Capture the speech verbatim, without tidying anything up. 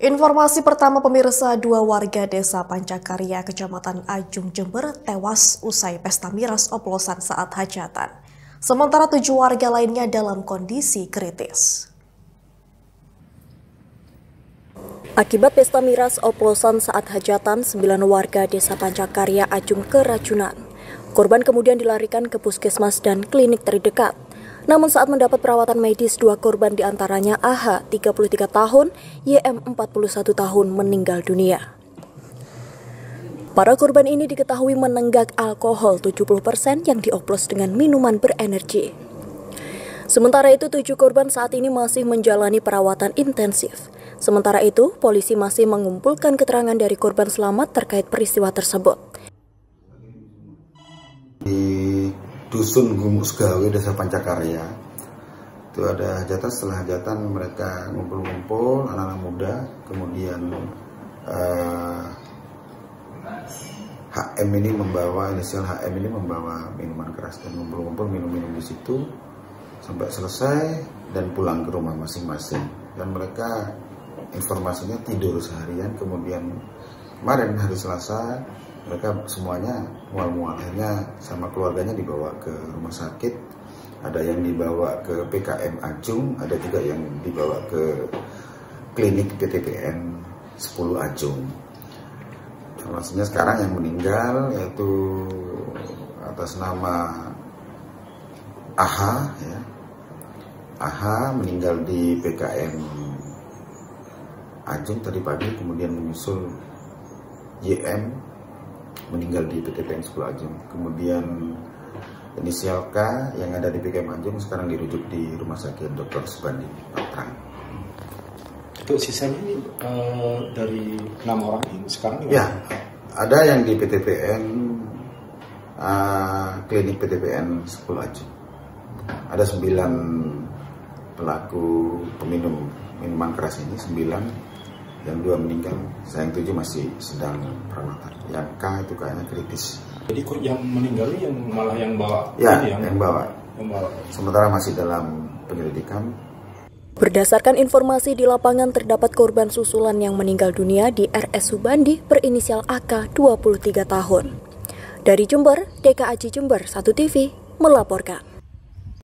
Informasi pertama pemirsa, dua warga Desa Pancakarya, Kecamatan Ajung, Jember tewas usai pesta miras oplosan saat hajatan. Sementara tujuh warga lainnya dalam kondisi kritis. Akibat pesta miras oplosan saat hajatan, sembilan warga Desa Pancakarya Ajung keracunan. Korban kemudian dilarikan ke puskesmas dan klinik terdekat. Namun saat mendapat perawatan medis, dua korban diantaranya A H tiga puluh tiga tahun, Y M empat puluh satu tahun meninggal dunia. Para korban ini diketahui menenggak alkohol tujuh puluh persen yang dioplos dengan minuman berenergi. Sementara itu tujuh korban saat ini masih menjalani perawatan intensif. Sementara itu polisi masih mengumpulkan keterangan dari korban selamat terkait peristiwa tersebut. Hmm. Dusun Gumusgawi, Desa Pancakarya. Itu ada hajatan, setelah hajatan mereka ngumpul-ngumpul, anak-anak muda, kemudian eh, H M ini membawa, inisial H M ini membawa minuman keras dan ngumpul-ngumpul minum-minum di situ sampai selesai dan pulang ke rumah masing-masing. Dan mereka informasinya tidur seharian, kemudian kemarin hari Selasa mereka semuanya mual-mual, akhirnya sama keluarganya dibawa ke rumah sakit. Ada yang dibawa ke P K M Ajung, ada juga yang dibawa ke klinik P T P N sepuluh Ajung. Informasinya sekarang yang meninggal yaitu atas nama A H, ya. A H meninggal di P K M Ajung tadi pagi, kemudian menyusul Y M meninggal di P T P N sepuluh Ajung. Kemudian inisial K yang ada di P K M Ajung sekarang dirujuk di Rumah Sakit dokter Soebandi. Itu sisanya ini uh, dari enam orang ini sekarang? Ya, ada yang di P T P N uh, klinik P T P N sepuluh Ajung. Ada sembilan pelaku peminum minuman keras ini, sembilan. Yang dua meninggal, saya yang tujuh masih sedang perawatan. Yang K itu kayaknya kritis. Jadi yang meninggal yang malah yang bawa? Ya, yang, yang bawa. Yang bawa. Sementara masih dalam penyelidikan. Berdasarkan informasi di lapangan, terdapat korban susulan yang meninggal dunia di R S Soebandi berinisial A K dua puluh tiga tahun. Dari Jember, D K A J Jember satu T V melaporkan.